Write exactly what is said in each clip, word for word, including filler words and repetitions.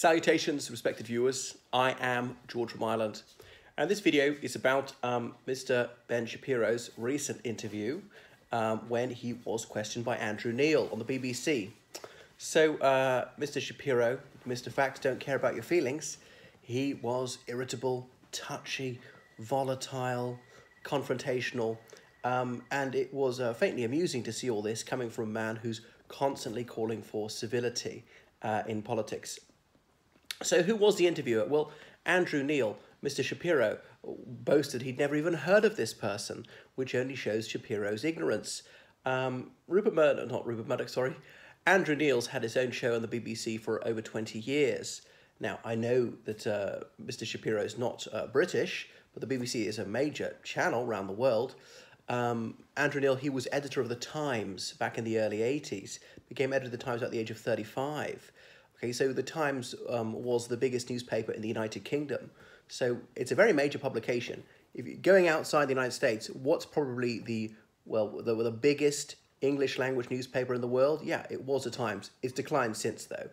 Salutations, respected viewers. I am George from Ireland, and this video is about um, Mister Ben Shapiro's recent interview um, when he was questioned by Andrew Neil on the B B C. So, uh, Mister Shapiro, Mister Facts don't care about your feelings. He was irritable, touchy, volatile, confrontational, um, and it was uh, faintly amusing to see all this coming from a man who's constantly calling for civility uh, in politics. So who was the interviewer? Well, Andrew Neil. Mister Shapiro boasted he'd never even heard of this person, which only shows Shapiro's ignorance. Um, Rupert Murdoch, not Rupert Murdoch, sorry. Andrew Neil's had his own show on the B B C for over twenty years. Now, I know that uh, Mister Shapiro's not uh, British, but the B B C is a major channel around the world. Um, Andrew Neil, he was editor of The Times back in the early eighties, became editor of The Times at the age of thirty-five. Okay, so The Times um, was the biggest newspaper in the United Kingdom. So it's a very major publication. If you're going outside the United States, what's probably the, well, the, the biggest English language newspaper in the world? Yeah, it was The Times. It's declined since, though.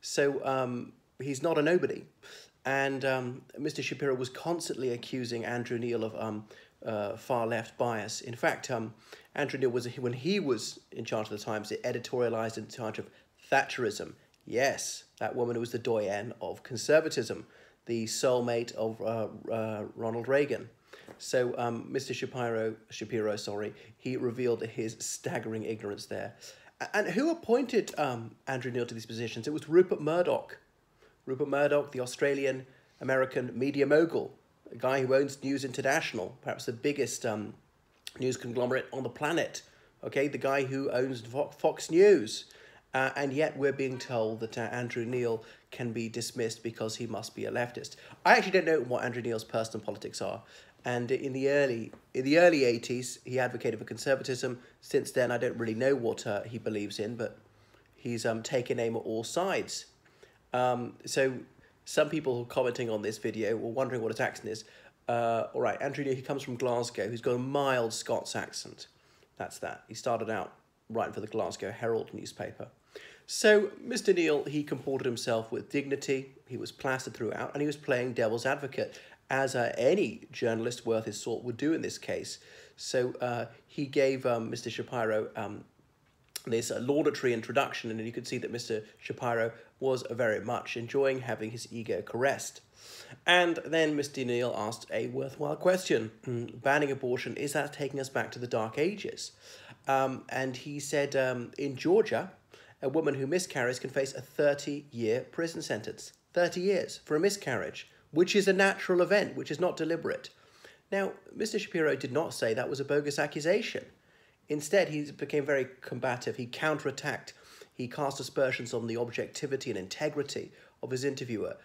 So um, he's not a nobody. And um, Mister Shapiro was constantly accusing Andrew Neil of um, uh, far-left bias. In fact, um, Andrew Neil, was when he was in charge of The Times, it editorialized in charge of Thatcherism. Yes, that woman who was the doyenne of conservatism, the soulmate of uh, uh, Ronald Reagan. So um, Mister Shapiro, Shapiro, sorry, he revealed his staggering ignorance there. And who appointed um, Andrew Neil to these positions? It was Rupert Murdoch. Rupert Murdoch, the Australian-American media mogul, a guy who owns News International, perhaps the biggest um, news conglomerate on the planet. Okay, the guy who owns Fox News. Uh, and yet we're being told that uh, Andrew Neil can be dismissed because he must be a leftist. I actually don't know what Andrew Neil's personal politics are. And in the early in the early eighties, he advocated for conservatism. Since then, I don't really know what uh, he believes in, but he's um, taken aim at all sides. Um, so some people commenting on this video were wondering what his accent is. Uh, all right, Andrew Neil, he comes from Glasgow. He's got a mild Scots accent. That's that. He started out writing for the Glasgow Herald newspaper. So Mister Neil, he comported himself with dignity, he was placid throughout, and he was playing devil's advocate, as uh, any journalist worth his salt would do in this case. So uh, he gave um, Mister Shapiro um, this uh, laudatory introduction, and you could see that Mister Shapiro was very much enjoying having his ego caressed. And then Mister Neil asked a worthwhile question. Banning abortion, is that taking us back to the Dark Ages? Um, and he said, um, in Georgia, a woman who miscarries can face a thirty-year prison sentence. thirty years for a miscarriage, which is a natural event, which is not deliberate. Now, Mister Shapiro did not say that was a bogus accusation. Instead, he became very combative. He counterattacked. He cast aspersions on the objectivity and integrity of his interviewer.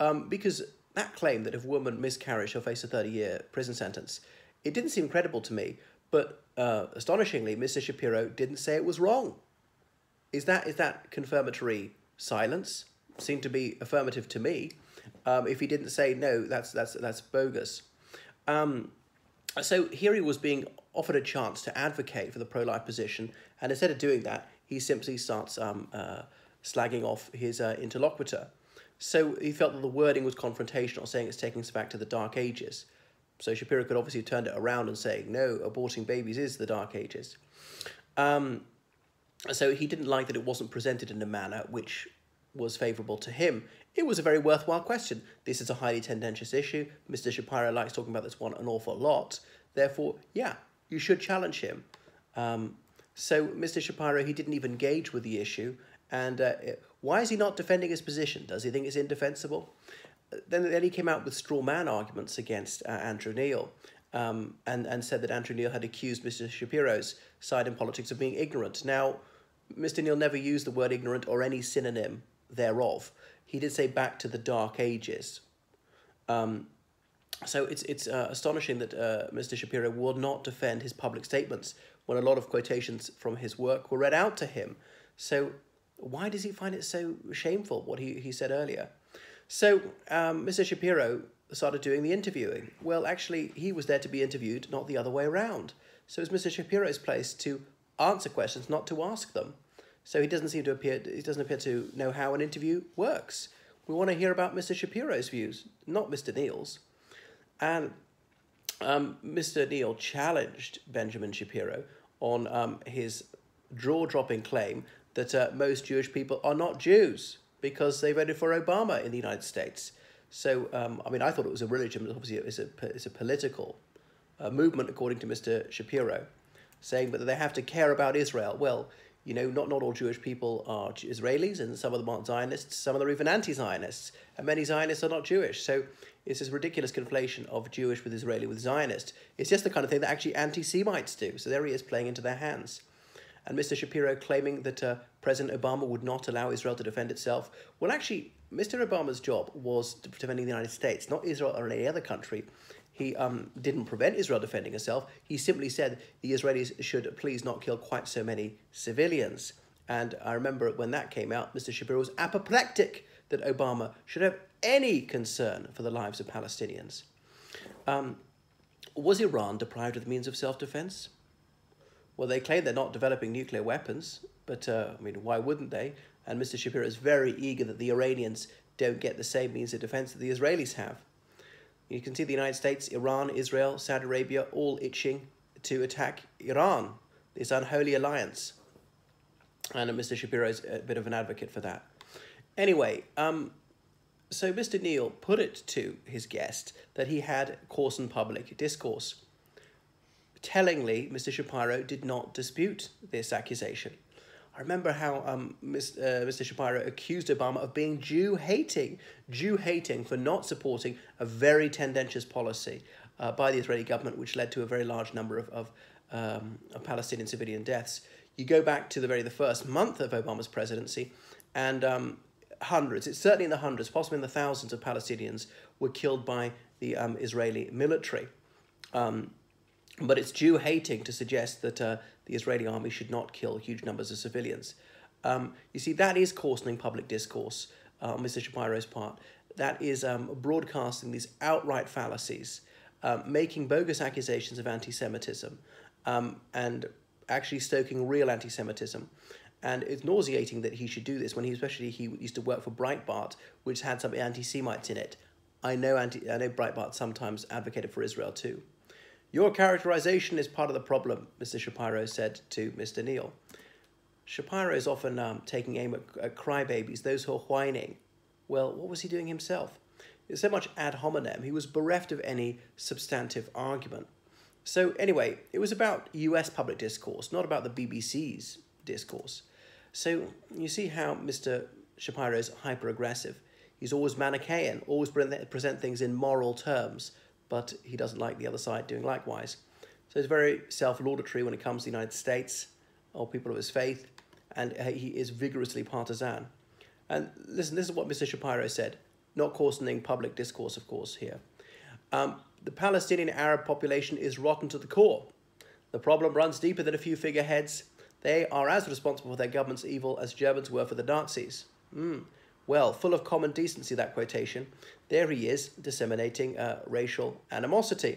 Um, because that claim that if a woman miscarries, she'll face a thirty-year prison sentence, it didn't seem credible to me. But uh, astonishingly, Mister Shapiro didn't say it was wrong. Is that is that confirmatory silence? Seemed to be affirmative to me. Um, if he didn't say no, that's that's that's bogus. Um, so here he was being offered a chance to advocate for the pro-life position, and instead of doing that, he simply starts um, uh, slagging off his uh, interlocutor. So he felt that the wording was confrontational, saying it's taking us back to the Dark Ages. So Shapiro could obviously have turned it around and saying, no, aborting babies is the Dark Ages. Um, So he didn't like that it wasn't presented in a manner which was favourable to him. It was a very worthwhile question. This is a highly tendentious issue. Mister Shapiro likes talking about this one an awful lot. Therefore, yeah, you should challenge him. Um, so Mister Shapiro, he didn't even engage with the issue. And uh, why is he not defending his position? Does he think it's indefensible? Then, then he came out with straw man arguments against uh, Andrew Neil. Um, and, and said that Andrew Neil had accused Mister Shapiro's side in politics of being ignorant. Now, Mister Neil never used the word ignorant or any synonym thereof. He did say back to the Dark Ages. Um, so it's, it's uh, astonishing that uh, Mister Shapiro will not defend his public statements when a lot of quotations from his work were read out to him. So why does he find it so shameful, what he, he said earlier? So um, Mister Shapiro started doing the interviewing. Well, actually, he was there to be interviewed, not the other way around. So it's Mister Shapiro's place to answer questions, not to ask them. So he doesn't seem to appear, he doesn't appear to know how an interview works, We want to hear about Mister Shapiro's views, not Mister Neil's. And um, Mister Neil challenged Benjamin Shapiro on um, his jaw-dropping claim that uh, most Jewish people are not Jews because they voted for Obama in the United States. So, um, I mean, I thought it was a religion, but obviously it's a, it's a political uh, movement, according to Mister Shapiro, saying that they have to care about Israel. Well, you know, not, not all Jewish people are Israelis, and some of them aren't Zionists, some of them are even anti-Zionists, and many Zionists are not Jewish. So it's this ridiculous conflation of Jewish with Israeli with Zionist. It's just the kind of thing that actually anti-Semites do. So there he is, playing into their hands. And Mister Shapiro claiming that uh, President Obama would not allow Israel to defend itself. Well, actually, Mister Obama's job was defending the United States, not Israel or any other country. He um, didn't prevent Israel defending itself. He simply said the Israelis should please not kill quite so many civilians. And I remember when that came out, Mister Shapiro was apoplectic that Obama should have any concern for the lives of Palestinians. Um, was Iran deprived of the means of self-defense? Well, they claim they're not developing nuclear weapons, but, uh, I mean, why wouldn't they? And Mister Shapiro is very eager that the Iranians don't get the same means of defense that the Israelis have. You can see the United States, Iran, Israel, Saudi Arabia, all itching to attack Iran, this unholy alliance. And Mister Shapiro is a bit of an advocate for that. Anyway, um, so Mister Neil put it to his guest that he had coarse and public discourse. Tellingly, Mister Shapiro did not dispute this accusation. I remember how um, Mister Uh, Mister Shapiro accused Obama of being Jew-hating, Jew-hating for not supporting a very tendentious policy uh, by the Israeli government, which led to a very large number of, of, um, of Palestinian civilian deaths. You go back to the very the first month of Obama's presidency, and um, hundreds, it's certainly in the hundreds, possibly in the thousands of Palestinians were killed by the um, Israeli military. Um, But it's Jew-hating to suggest that uh, the Israeli army should not kill huge numbers of civilians. Um, you see, that is coarsening public discourse uh, on Mister Shapiro's part. That is um, broadcasting these outright fallacies, um, making bogus accusations of anti-Semitism, um, and actually stoking real anti-Semitism. And it's nauseating that he should do this when he, especially he used to work for Breitbart, which had some anti-Semites in it. I know, anti I know Breitbart sometimes advocated for Israel too. Your characterization is part of the problem, Mister Shapiro said to Mister Neil. Shapiro is often um, taking aim at, at crybabies, those who are whining. Well, what was he doing himself? There's so much ad hominem, he was bereft of any substantive argument. So anyway, it was about U S public discourse, not about the B B C's discourse. So you see how Mister Shapiro is hyper-aggressive. He's always Manichaean, always present things in moral terms, but he doesn't like the other side doing likewise. So he's very self-laudatory when it comes to the United States or people of his faith, and he is vigorously partisan. And listen, this is what Mister Shapiro said, not coarsening public discourse, of course, here. Um, the Palestinian Arab population is rotten to the core. The problem runs deeper than a few figureheads. They are as responsible for their government's evil as Germans were for the Nazis. Mm. Well, full of common decency, that quotation. There he is, disseminating uh, racial animosity.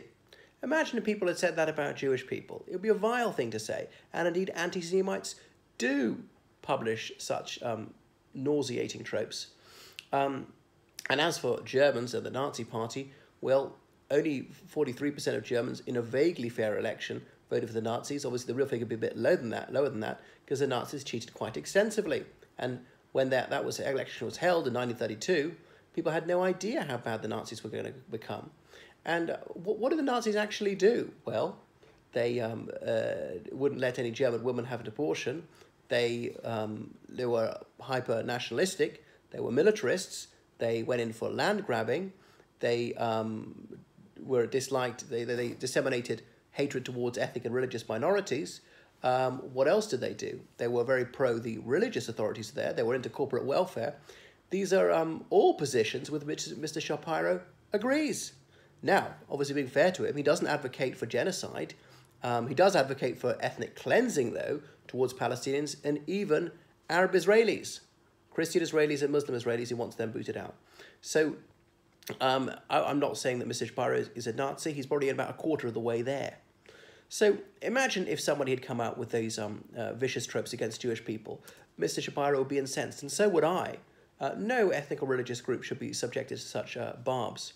Imagine if people had said that about Jewish people. It would be a vile thing to say. And indeed, anti-Semites do publish such um, nauseating tropes. Um, and as for Germans and the Nazi Party, well, only forty-three percent of Germans in a vaguely fair election voted for the Nazis. Obviously, the real figure would be a bit lower than that, lower than that, because the Nazis cheated quite extensively. And when that, that was, election was held in nineteen thirty-two, people had no idea how bad the Nazis were going to become. And uh, what, what did the Nazis actually do? Well, they um, uh, wouldn't let any German woman have an abortion. They, um, they were hyper-nationalistic. They were militarists. They went in for land grabbing. They um, were disliked. They, they, they disseminated hatred towards ethnic and religious minorities. Um, what else did they do? They were very pro the religious authorities there. They were into corporate welfare. These are um, all positions with which Mister Shapiro agrees. Now, obviously being fair to him, he doesn't advocate for genocide. Um, he does advocate for ethnic cleansing, though, towards Palestinians and even Arab Israelis, Christian Israelis and Muslim Israelis. He wants them booted out. So um, I, I'm not saying that Mister Shapiro is, is a Nazi. He's probably about a quarter of the way there. So imagine if somebody had come out with these um, uh, vicious tropes against Jewish people. Mister Shapiro would be incensed, and so would I. Uh, no ethnic or religious group should be subjected to such uh, barbs.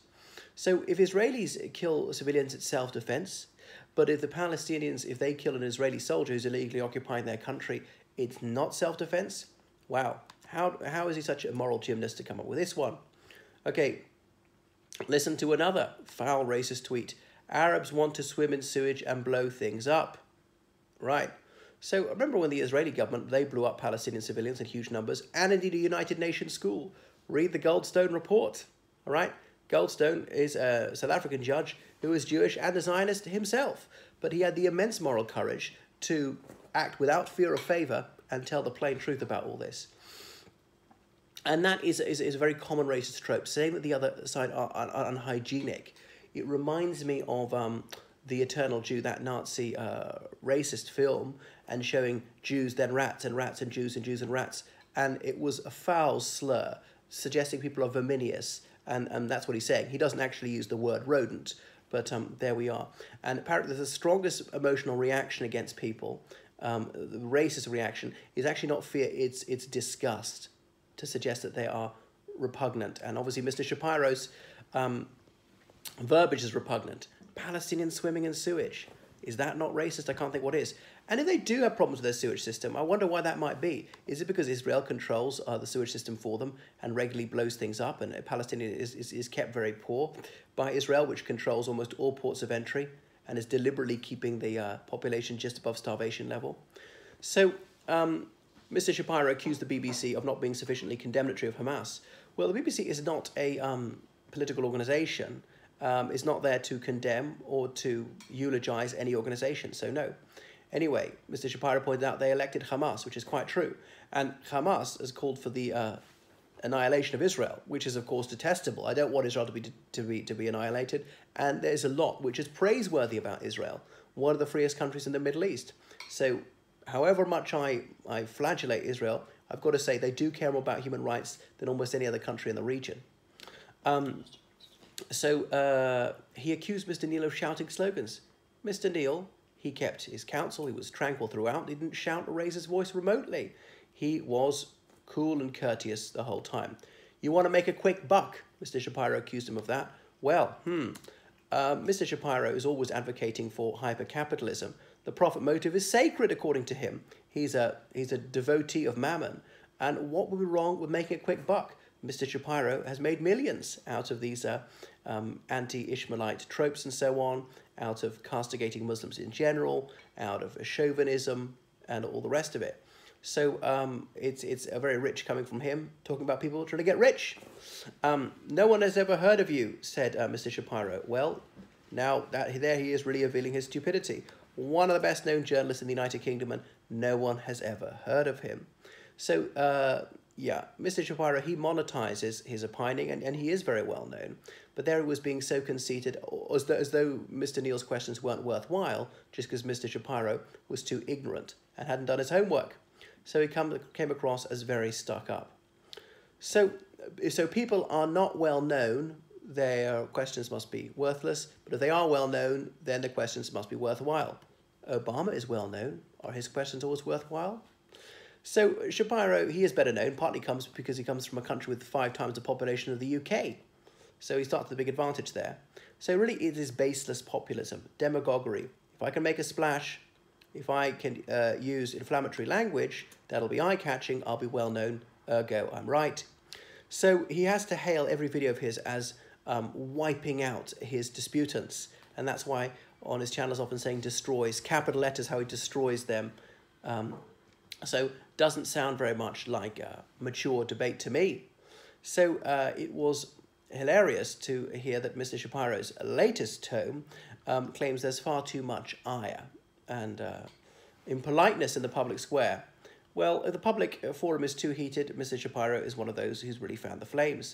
So if Israelis kill civilians, it's self-defense. But if the Palestinians, if they kill an Israeli soldier who's illegally occupying their country, it's not self-defense? Wow. How, how is he such a moral gymnast to come up with this one? Okay, listen to another foul racist tweet. Arabs want to swim in sewage and blow things up. Right. So remember when the Israeli government, they blew up Palestinian civilians in huge numbers, and indeed a United Nations school. Read the Goldstone Report. All right. Goldstone is a South African judge who is Jewish and a Zionist himself. But he had the immense moral courage to act without fear or favour and tell the plain truth about all this. And that is, is, is a very common racist trope, saying that the other side are, are, are unhygienic. It reminds me of um, The Eternal Jew, that Nazi uh, racist film, and showing Jews, then rats, and rats, and Jews, and Jews, and rats. And it was a foul slur, suggesting people are verminous. And, and that's what he's saying. He doesn't actually use the word rodent, but um, there we are. And apparently the strongest emotional reaction against people, um, the racist reaction, is actually not fear, it's, it's disgust, to suggest that they are repugnant. And obviously Mister Shapiro's um, verbiage is repugnant. Palestinians swimming in sewage. Is that not racist? I can't think what is. And if they do have problems with their sewage system, I wonder why that might be. Is it because Israel controls uh, the sewage system for them and regularly blows things up, and Palestine is, is, is kept very poor by Israel, which controls almost all ports of entry and is deliberately keeping the uh, population just above starvation level? So um, Mister Shapiro accused the B B C of not being sufficiently condemnatory of Hamas. Well, the B B C is not a um, political organisation. Um, it's not there to condemn or to eulogize any organization, so no. Anyway, Mister Shapiro pointed out they elected Hamas, which is quite true. And Hamas has called for the uh, annihilation of Israel, which is, of course, detestable. I don't want Israel to be, to, be, to be annihilated. And there's a lot which is praiseworthy about Israel, one of the freest countries in the Middle East. So however much I, I flagellate Israel, I've got to say they do care more about human rights than almost any other country in the region. Um... So uh, he accused Mister Neil of shouting slogans. Mister Neil, he kept his counsel. He was tranquil throughout. He didn't shout or raise his voice remotely. He was cool and courteous the whole time. You want to make a quick buck? Mister Shapiro accused him of that. Well, hmm. Uh, Mister Shapiro is always advocating for hyper-capitalism. The profit motive is sacred, according to him. He's a, he's a devotee of mammon. And what would be wrong with making a quick buck? Mister Shapiro has made millions out of these uh, um, anti-Ishmaelite tropes and so on, out of castigating Muslims in general, out of chauvinism and all the rest of it. So um, it's, it's a very rich coming from him, talking about people trying to get rich. Um, no one has ever heard of you, said uh, Mister Shapiro. Well, now that there he is really revealing his stupidity. One of the best known journalists in the United Kingdom, and no one has ever heard of him. So... Uh, Yeah, Mister Shapiro, he monetizes his opining, and, and he is very well known. But there he was being so conceited, as though, as though Mister Neil's questions weren't worthwhile, just because Mister Shapiro was too ignorant and hadn't done his homework. So he come, came across as very stuck up. So, so people are not well known, their questions must be worthless. But if they are well known, then the questions must be worthwhile. Obama is well known. Are his questions always worthwhile? So Shapiro, he is better known, partly comes because he comes from a country with five times the population of the U K. So he starts with a big advantage there. So really it is baseless populism, demagoguery. If I can make a splash, if I can uh, use inflammatory language, that'll be eye-catching, I'll be well-known, ergo I'm right. So he has to hail every video of his as um, wiping out his disputants. And that's why on his channel is often saying destroys, capital letters, how he destroys them. Um, so... doesn't sound very much like a mature debate to me. So uh, it was hilarious to hear that Mister Shapiro's latest tome um, claims there's far too much ire and uh, impoliteness in the public square. Well, if the public forum is too heated, Mister Shapiro is one of those who's really found the flames.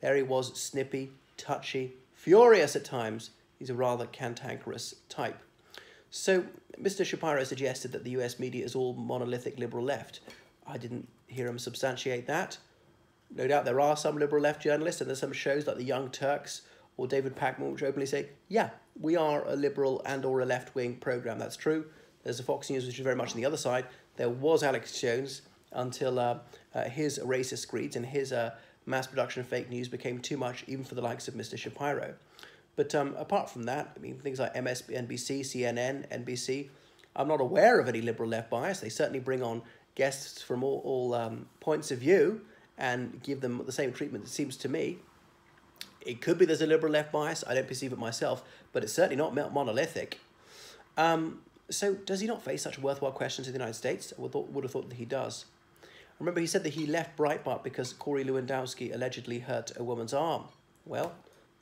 There he was, snippy, touchy, furious at times. He's a rather cantankerous type. So Mister Shapiro suggested that the U S media is all monolithic liberal left. I didn't hear him substantiate that. No doubt there are some liberal left journalists, and there's some shows like The Young Turks or David Pacman which openly say, yeah, we are a liberal and or a left-wing programme. That's true. There's the Fox News, which is very much on the other side. There was Alex Jones, until uh, uh, his racist creeds and his uh, mass production of fake news became too much even for the likes of Mister Shapiro. But um, apart from that, I mean, things like M S N B C, C N N, N B C, I'm not aware of any liberal left bias. They certainly bring on guests from all, all um, points of view and give them the same treatment, it seems to me. It could be there's a liberal left bias. I don't perceive it myself, but it's certainly not monolithic. Um, so does he not face such worthwhile questions in the United States? I would have thought that he does. Remember, he said that he left Breitbart because Corey Lewandowski allegedly hurt a woman's arm. Well,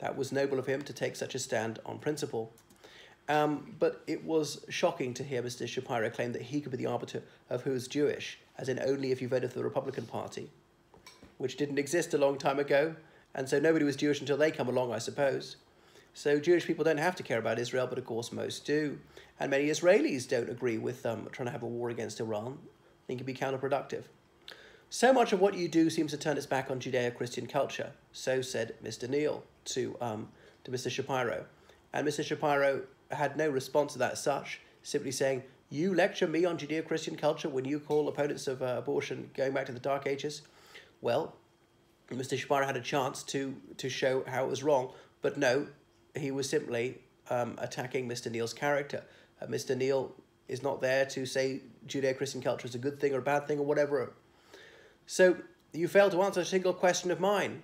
that was noble of him to take such a stand on principle. Um, but it was shocking to hear Mister Shapiro claim that he could be the arbiter of who's Jewish, as in only if you voted for the Republican Party, which didn't exist a long time ago, and so nobody was Jewish until they come along, I suppose. So Jewish people don't have to care about Israel, but of course most do. And many Israelis don't agree with um, trying to have a war against Iran. I think it'd be counterproductive. So much of what you do seems to turn its back on Judeo-Christian culture, so said Mister Neil to, um, to Mister Shapiro. And Mister Shapiro had no response to that as such, simply saying, you lecture me on Judeo-Christian culture when you call opponents of uh, abortion going back to the Dark Ages? Well, Mister Shapiro had a chance to, to show how it was wrong, but no, he was simply um, attacking Mister Neil's character. Uh, Mister Neil is not there to say Judeo-Christian culture is a good thing or a bad thing or whatever. So you failed to answer a single question of mine,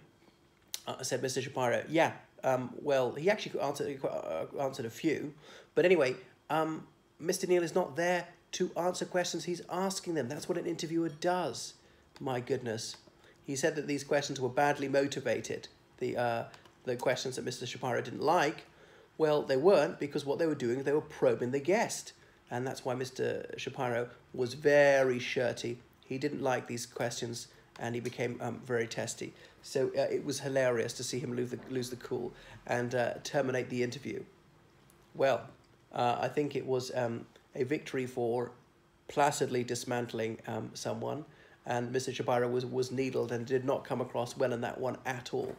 uh, said Mister Shapiro. Yeah, um, well, he actually answered, uh, answered a few. But anyway, um, Mister Neil is not there to answer questions. He's asking them. That's what an interviewer does. My goodness. He said that these questions were badly motivated, the, uh, the questions that Mister Shapiro didn't like. Well, they weren't, because what they were doing, they were probing the guest. And that's why Mister Shapiro was very shirty. He didn't like these questions, and he became um, very testy. So uh, it was hilarious to see him lose the, lose the cool and uh, terminate the interview. Well, uh, I think it was um, a victory for placidly dismantling um, someone, and Mister Shapiro was, was needled and did not come across well in that one at all.